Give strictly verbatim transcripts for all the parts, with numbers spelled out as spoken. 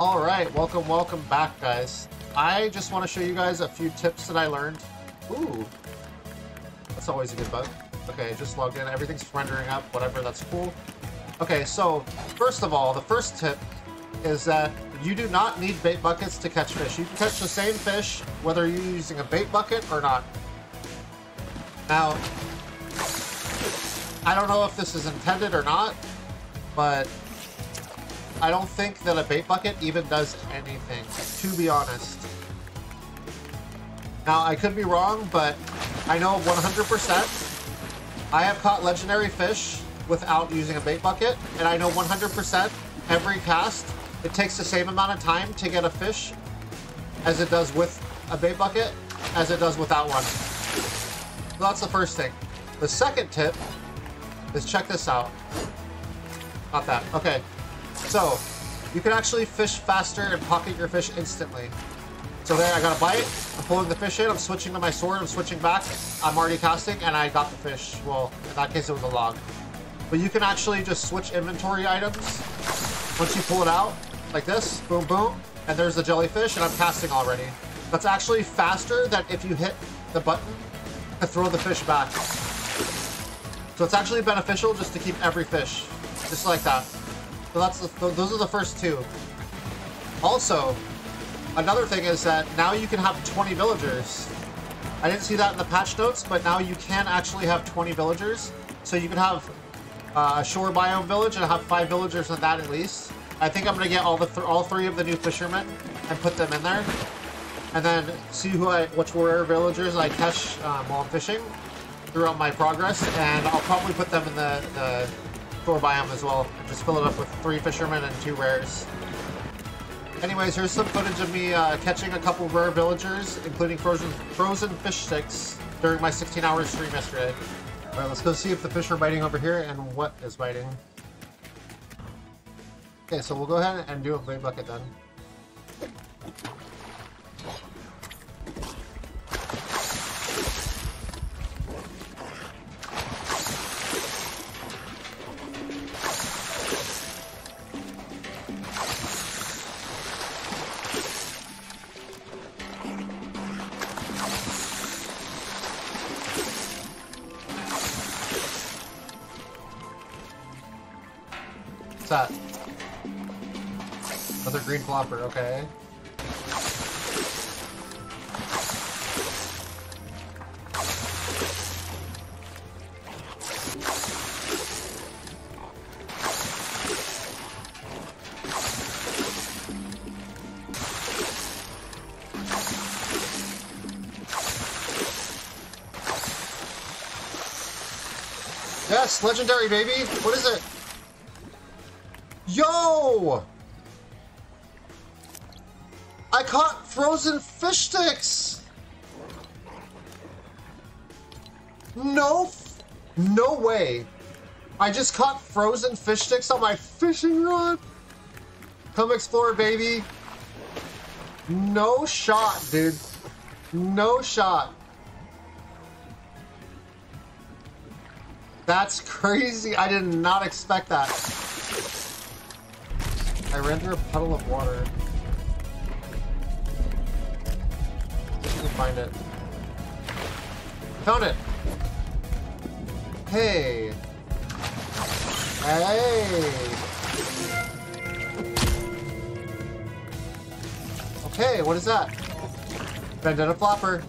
All right, welcome, welcome back, guys. I just want to show you guys a few tips that I learned. Ooh, that's always a good bug. Okay, just logged in. Everything's rendering up, whatever, that's cool. Okay, so first of all, the first tip is that you do not need bait buckets to catch fish. You can catch the same fish whether you're using a bait bucket or not. Now, I don't know if this is intended or not, but I don't think that a bait bucket even does anything, to be honest. Now, I could be wrong, but I know one hundred percent I have caught legendary fish without using a bait bucket, and I know one hundred percent every cast it takes the same amount of time to get a fish as it does with a bait bucket as it does without one. So that's the first thing. The second tip is, check this out. Not that. Okay. So, you can actually fish faster and pocket your fish instantly. So there, I got a bite, I'm pulling the fish in, I'm switching to my sword, I'm switching back, I'm already casting, and I got the fish. Well, in that case, it was a log. But you can actually just switch inventory items. Once you pull it out, like this, boom, boom, and there's the jellyfish, and I'm casting already. That's actually faster than if you hit the button to throw the fish back. So it's actually beneficial just to keep every fish, just like that. So that's the, those are the first two. Also, another thing is that now you can have twenty villagers. I didn't see that in the patch notes, but now you can actually have twenty villagers. So you can have uh, a shore biome village and have five villagers in that at least. I think I'm gonna get all the th all three of the new fishermen and put them in there, and then see who I which rare villagers I catch um, while I'm fishing throughout my progress, and I'll probably put them in the. the Shore biome as well. Just fill it up with three fishermen and two rares. Anyways, here's some footage of me uh, catching a couple rare villagers, including frozen frozen fish sticks, during my sixteen hour stream yesterday. All right, let's go see if the fish are biting over here and what is biting. Okay, so we'll go ahead and do a bait bucket then. What's that? Another green flopper, okay. Yes, legendary baby! What is it? Yo! I caught frozen fish sticks! No, f no way. I just caught frozen fish sticks on my fishing rod. Come explore, baby. No shot, dude. No shot. That's crazy. I did not expect that. I ran through a puddle of water. If you can find it. Found it! Hey! Hey! Okay, what is that? Vendetta flopper.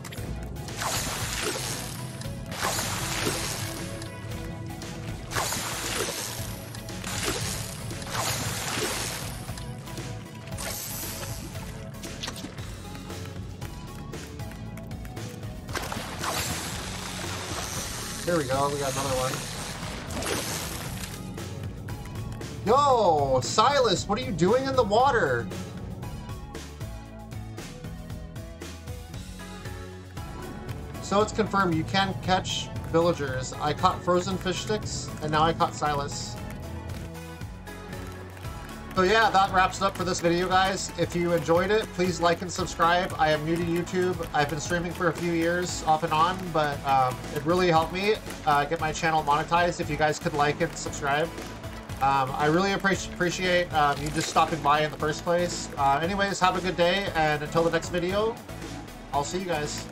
Here we go, we got another one. Yo, Silas, what are you doing in the water? So it's confirmed, you can catch villagers. I caught frozen fish sticks, and now I caught Silas. So yeah, that wraps it up for this video, guys. If you enjoyed it, please like and subscribe. I am new to YouTube. I've been streaming for a few years off and on, but um, it really helped me uh, get my channel monetized if you guys could like and subscribe. Um, I really appreciate appreciate um, you just stopping by in the first place. Uh, anyways, have a good day, and until the next video, I'll see you guys.